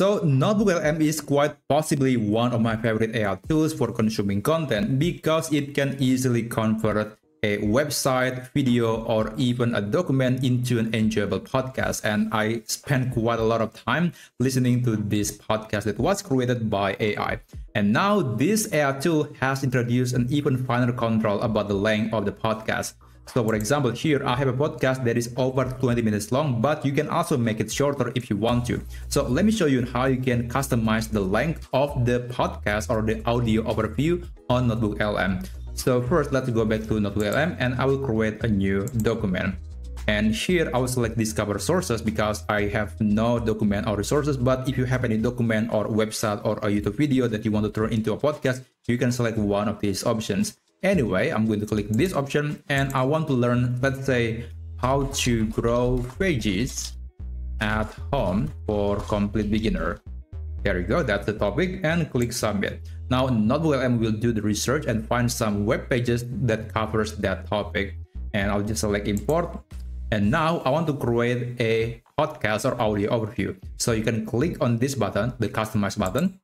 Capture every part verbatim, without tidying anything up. So NotebookLM is quite possibly one of my favorite A I tools for consuming content because it can easily convert a website, video, or even a document into an enjoyable podcast. And I spent quite a lot of time listening to this podcast that was created by A I. And now this A I tool has introduced an even finer control about the length of the podcast. So for example, here I have a podcast that is over twenty minutes long, but you can also make it shorter if you want to. So let me show you how you can customize the length of the podcast or the audio overview on NotebookLM. So first, let's go back to NotebookLM and I will create a new document. And here I will select discover sources because I have no document or resources. But if you have any document or website or a YouTube video that you want to turn into a podcast, you can select one of these options. Anyway, I'm going to click this option and I want to learn, let's say, how to grow pages at home for complete beginner. There you go, that's the topic, and click submit. Now NotebookLM will do the research and find some web pages that covers that topic. And I'll just select import. And now I want to create a podcast or audio overview. So you can click on this button, the customize button.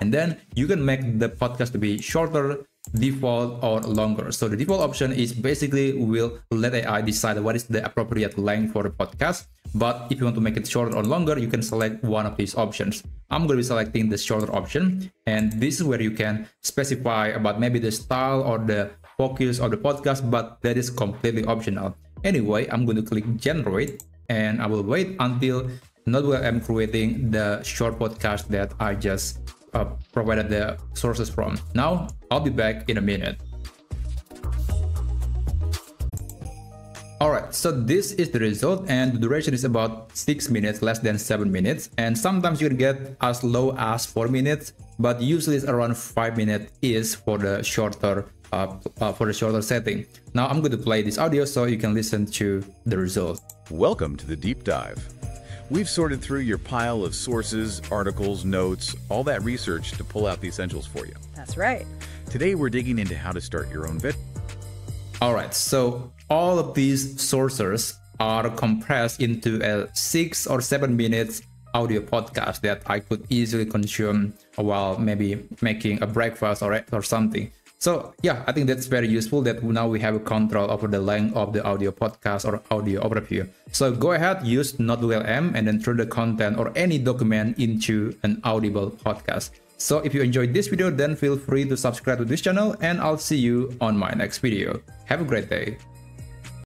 And then you can make the podcast to be shorter, default, or longer. So the default option is basically will let A I decide what is the appropriate length for the podcast. But if you want to make it shorter or longer, you can select one of these options. I'm going to be selecting the shorter option. And this is where you can specify about maybe the style or the focus of the podcast, but that is completely optional. Anyway, I'm going to click generate and I will wait until NotebookLM creating the short podcast that I just Uh, provided the sources from. Now I'll be back in a minute. Alright, so this is the result, and the duration is about six minutes, less than seven minutes, and sometimes you can get as low as four minutes, but usually it's around five minutes is for the shorter uh, uh, for the shorter setting. Now I'm going to play this audio so you can listen to the result. Welcome to the deep dive. We've sorted through your pile of sources, articles, notes, all that research to pull out the essentials for you. That's right. Today we're digging into how to start your own vid. All right, so all of these sources are compressed into a six or seven minutes audio podcast that I could easily consume while maybe making a breakfast or, or something. So yeah, I think that's very useful that now we have control over the length of the audio podcast or audio overview. So go ahead, use NotebookLM and then turn the content or any document into an audible podcast. So if you enjoyed this video, then feel free to subscribe to this channel, and I'll see you on my next video. Have a great day.